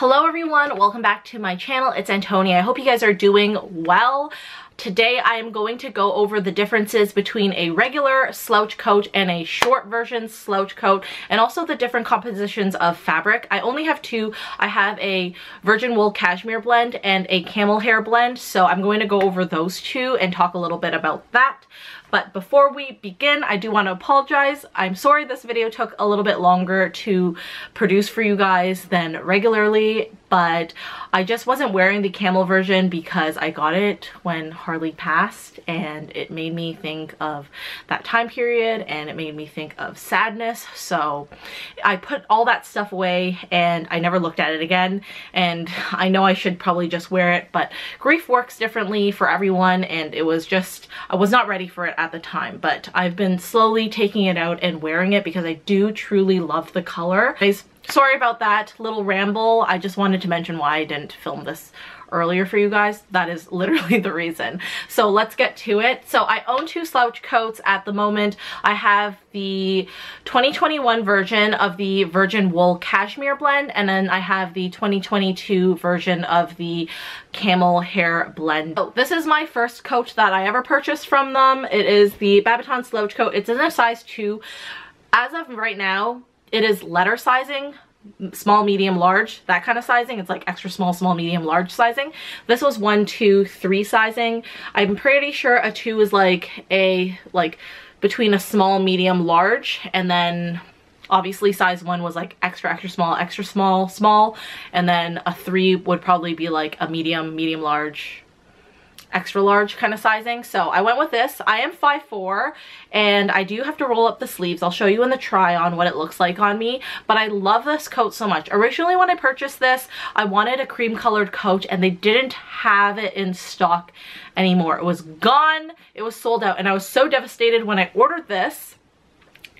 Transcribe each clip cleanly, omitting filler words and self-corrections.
Hello everyone, welcome back to my channel. It's Antonia. I hope you guys are doing well. Today I am going to go over the differences between a regular slouch coat and a short version slouch coat, and also the different compositions of fabric. I only have two. I have a virgin wool cashmere blend and a camel hair blend, so I'm going to go over those two and talk a little bit about that. But before we begin, I do want to apologize. I'm sorry this video took a little bit longer to produce for you guys than regularly, but I just wasn't wearing the camel version because I got it when Harley passed, and it made me think of that time period and it made me think of sadness. So I put all that stuff away and I never looked at it again. And I know I should probably just wear it, but grief works differently for everyone, and it was just, I was not ready for it at the time, but I've been slowly taking it out and wearing it because I do truly love the color. Sorry about that little ramble. I just wanted to mention why I didn't film this earlier for you guys. That is literally the reason. So let's get to it. So I own two slouch coats at the moment. I have the 2021 version of the virgin wool cashmere blend, and then I have the 2022 version of the camel hair blend. So this is my first coat that I ever purchased from them. It is the Babaton slouch coat. It's in a size 2. As of right now, it is letter sizing, small, medium, large, that kind of sizing. It's like extra small, small, medium, large sizing. This was 1, 2, 3 sizing. I'm pretty sure a 2 is like a, between a small, medium, large, and then obviously size 1 was like extra, extra small, small, and then a 3 would probably be like a medium, medium, large, extra large kind of sizing. So I went with this. I am 5'4", and I do have to roll up the sleeves. I'll show you in the try on what it looks like on me, but I love this coat so much. Originally when I purchased this, I wanted a cream colored coat, and they didn't have it in stock anymore. It was gone. It was sold out, and I was so devastated when I ordered this.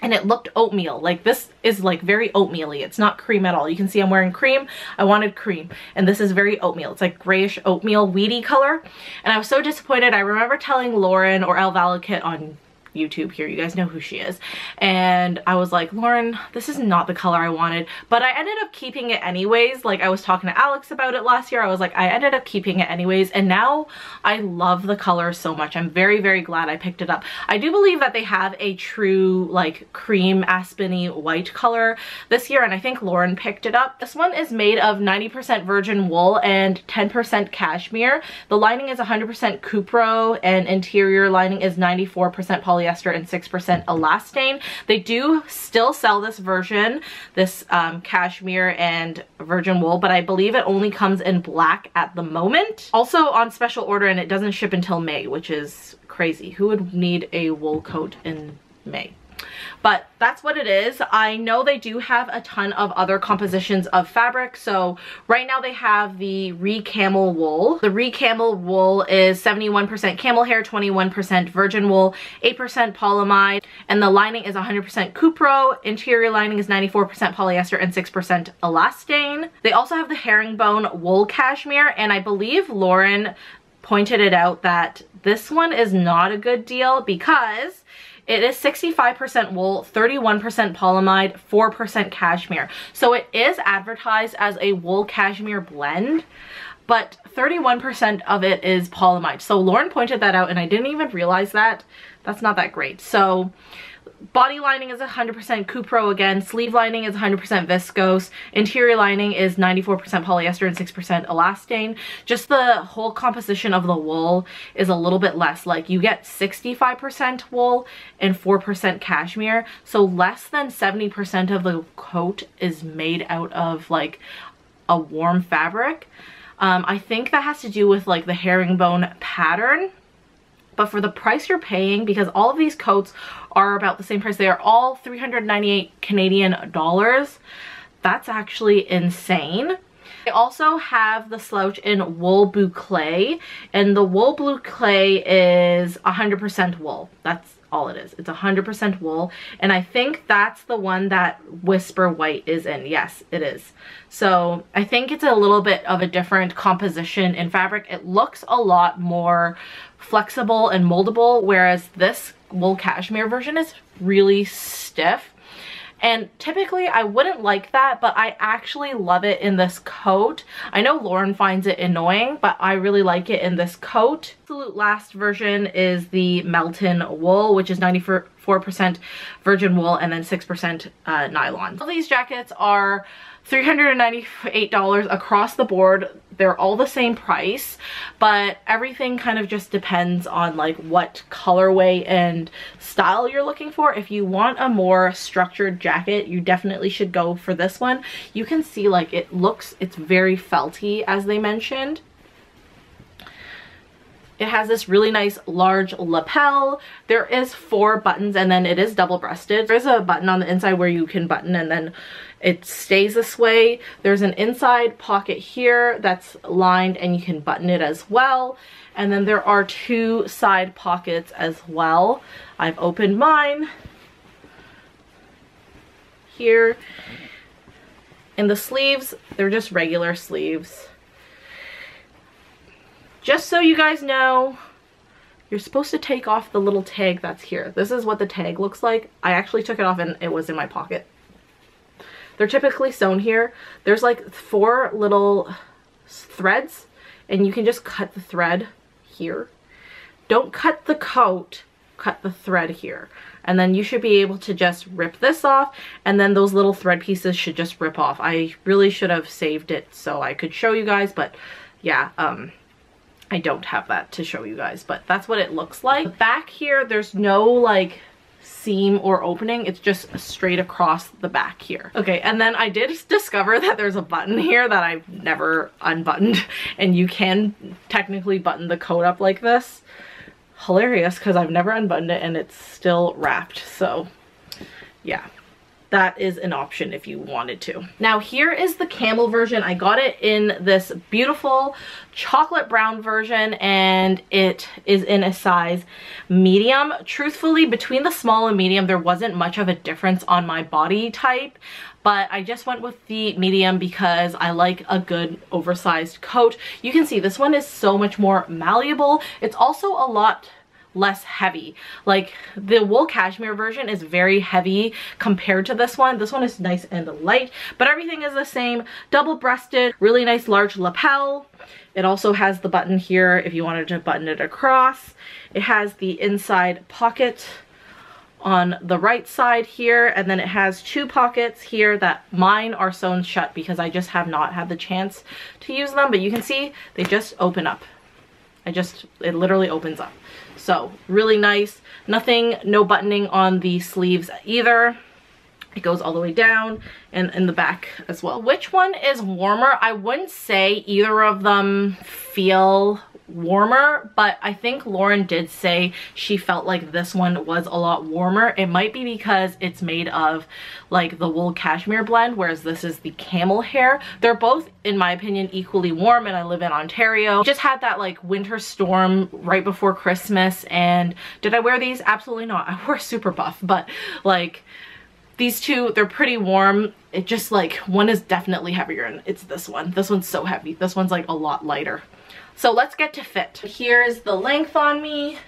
And it looked oatmeal. Like, this is like very oatmeal-y. It's not cream at all. You can see I'm wearing cream. I wanted cream, and this is very oatmeal. It's like grayish oatmeal, weedy color. And I was so disappointed. I remember telling Lauren, or Elle Valicott on YouTube here, you guys know who she is, and I was like, Lauren, this is not the color I wanted, but I ended up keeping it anyways. Like, I was talking to Alex about it last year. I was like, I ended up keeping it anyways, and now I love the color so much. I'm very, very glad I picked it up. I do believe that they have a true like cream aspeny white color this year, and I think Lauren picked it up. This one is made of 90% virgin wool and 10% cashmere. The lining is 100% cupro, and interior lining is 94% polyester and 6% elastane. They do still sell this version, this cashmere and virgin wool, but I believe it only comes in black at the moment. Also on special order, and it doesn't ship until May, which is crazy. Who would need a wool coat in May? But that's what it is. I know they do have a ton of other compositions of fabric. So right now they have the re-camel wool. The re-camel wool is 71% camel hair, 21% virgin wool, 8% polyamide, and the lining is 100% cupro. Interior lining is 94% polyester and 6% elastane. They also have the herringbone wool cashmere, and I believe Lauren pointed it out that this one is not a good deal because it is 65% wool, 31% polyamide, 4% cashmere. So it is advertised as a wool cashmere blend, but 31% of it is polyamide. So Lauren pointed that out, and I didn't even realize that. That's not that great. So body lining is 100% cupro again, sleeve lining is 100% viscose, interior lining is 94% polyester and 6% elastane. Just the whole composition of the wool is a little bit less. Like, you get 65% wool and 4% cashmere, so less than 70% of the coat is made out of like a warm fabric. I think that has to do with like the herringbone pattern. But for the price you're paying, because all of these coats are about the same price, they are all 398 Canadian dollars. That's actually insane. They also have the slouch in wool boucle, and the wool boucle is 100% wool. That's all it is. It's 100% wool, and I think that's the one that Whisper White is in. Yes, it is. So I think it's a little bit of a different composition in fabric. It looks a lot more flexible and moldable, whereas this wool cashmere version is really stiff. And typically I wouldn't like that, but I actually love it in this coat. I know Lauren finds it annoying, but I really like it in this coat. Absolute last version is the Melton wool, which is 94% virgin wool and then 6% nylon. All these jackets are $398 across the board. They're all the same price, but everything kind of just depends on like what colorway and style you're looking for. If you want a more structured jacket, you definitely should go for this one. You can see like it's very felty, as they mentioned. It has this really nice large lapel. There is 4 buttons and then it is double-breasted. There's a button on the inside where you can button and then it stays this way. There's an inside pocket here that's lined and you can button it as well. And then there are 2 side pockets as well. I've opened mine here. And the sleeves, they're just regular sleeves. Just so you guys know, you're supposed to take off the little tag that's here. This is what the tag looks like. I actually took it off and it was in my pocket. They're typically sewn here. There's like 4 little threads and you can just cut the thread here. Don't cut the coat, cut the thread here. And then you should be able to just rip this off and then those little thread pieces should just rip off. I really should have saved it so I could show you guys, but yeah, I don't have that to show you guys, but that's what it looks like. Back here, there's no like seam or opening. It's just straight across the back here. Okay, and then I did discover that there's a button here that I've never unbuttoned, and you can technically button the coat up like this. Hilarious, because I've never unbuttoned it and it's still wrapped, so yeah. That is an option if you wanted to. Now here is the camel version. I got it in this beautiful chocolate brown version and it is in a size medium. Truthfully, between the small and medium, there wasn't much of a difference on my body type, but I just went with the medium because I like a good oversized coat. You can see this one is so much more malleable. It's also a lot less heavy. Like the wool cashmere version is very heavy compared to this one. This one is nice and light, but everything is the same. Double-breasted, really nice large lapel. It also has the button here if you wanted to button it across. It has the inside pocket on the right side here, and then it has 2 pockets here that mine are sewn shut because I just have not had the chance to use them, but you can see they just open up. It literally opens up. So really nice. No buttoning on the sleeves either. It goes all the way down and in the back as well. Which one is warmer? I wouldn't say either of them feel warmer, but I think Lauren did say she felt like this one was a lot warmer. It might be because it's made of like the wool cashmere blend, whereas this is the camel hair. They're both, in my opinion, equally warm, and I live in Ontario. Just had that like winter storm right before Christmas, and did I wear these? Absolutely not. I wore super buff, but like these two, they're pretty warm. It just like one is definitely heavier and it's this one. This one's so heavy. This one's like a lot lighter. So let's get to fit. Here's the length on me.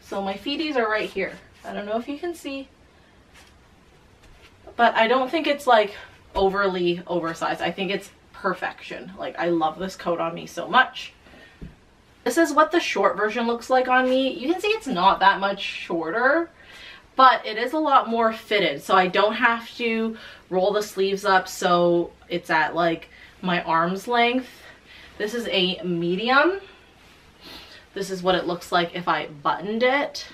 So my feeties are right here. I don't know if you can see, but I don't think it's like overly oversized. I think it's perfection. Like I love this coat on me so much. This is what the short version looks like on me. You can see it's not that much shorter, but it is a lot more fitted. So I don't have to roll the sleeves up so it's at like my arm's length. This is a medium. This is what it looks like if I buttoned it.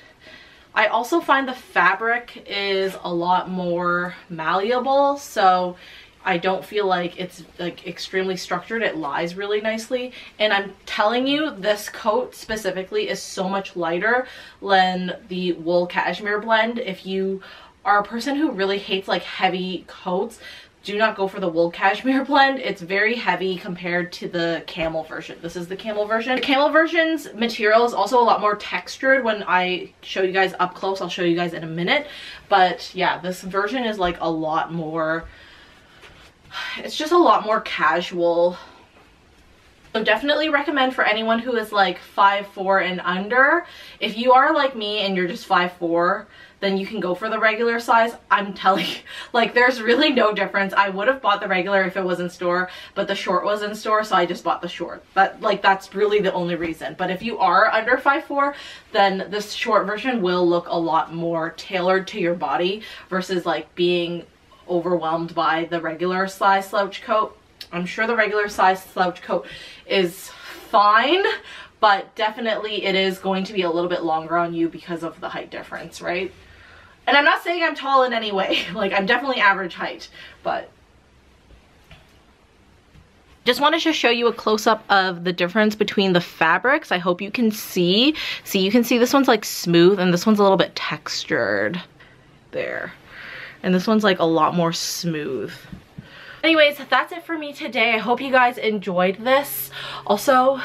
I also find the fabric is a lot more malleable, so I don't feel like it's like extremely structured. It lies really nicely. And I'm telling you, this coat specifically is so much lighter than the wool cashmere blend. If you are a person who really hates like heavy coats, do not go for the wool cashmere blend. It's very heavy compared to the camel version. This is the camel version. The camel version's material is also a lot more textured. When I show you guys up close, I'll show you guys in a minute. But yeah, this version is like a lot more, it's just a lot more casual So definitely recommend for anyone who is like 5'4" and under. If you are like me and you're just 5'4", then you can go for the regular size. I'm telling you, like, there's really no difference. I would have bought the regular if it was in store, but the short was in store, so I just bought the short. But like, that's really the only reason. But if you are under 5'4", then this short version will look a lot more tailored to your body versus like being overwhelmed by the regular size slouch coat. I'm sure the regular size slouch coat is fine, but definitely it is going to be a little bit longer on you because of the height difference, right? And I'm not saying I'm tall in any way. Like, I'm definitely average height, but... just wanted to show you a close-up of the difference between the fabrics. I hope you can see. See, you can see this one's like smooth and this one's a little bit textured. There. And this one's like a lot more smooth. Anyways, that's it for me today. I hope you guys enjoyed this. Also,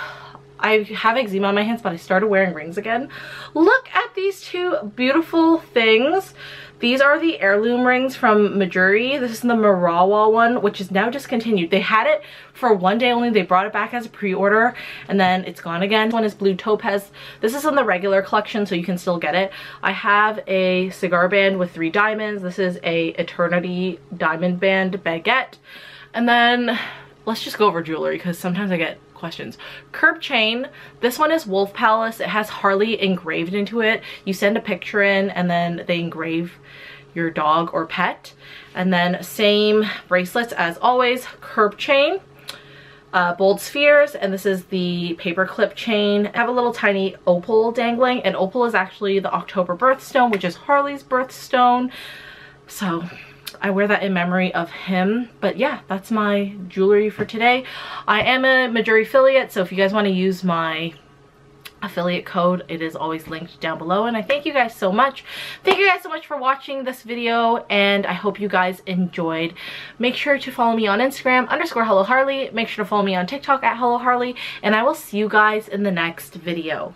I have eczema on my hands, but I started wearing rings again. Look at these two beautiful things. These are the heirloom rings from Mejuri. This is the Marawa one, which is now discontinued. They had it for one day only. They brought it back as a pre-order, and then it's gone again. This one is blue topaz. This is in the regular collection, so you can still get it. I have a cigar band with 3 diamonds. This is a eternity diamond band baguette. And then let's just go over jewelry, because sometimes I get questions. Curb chain. This one is Wolf Palace. It has Harley engraved into it. You send a picture in and then they engrave your dog or pet. And then same bracelets as always. Curb chain. Bold spheres, and this is the paperclip chain. I have a little tiny opal dangling, and opal is actually the October birthstone, which is Harley's birthstone. So I wear that in memory of him. But yeah, that's my jewelry for today. I am a Mejuri affiliate, so if you guys want to use my affiliate code, it is always linked down below. And I thank you guys so much. Thank you guys so much for watching this video, and I hope you guys enjoyed. Make sure to follow me on Instagram, _HelloHarley. Make sure to follow me on TikTok at HelloHarley, and I will see you guys in the next video.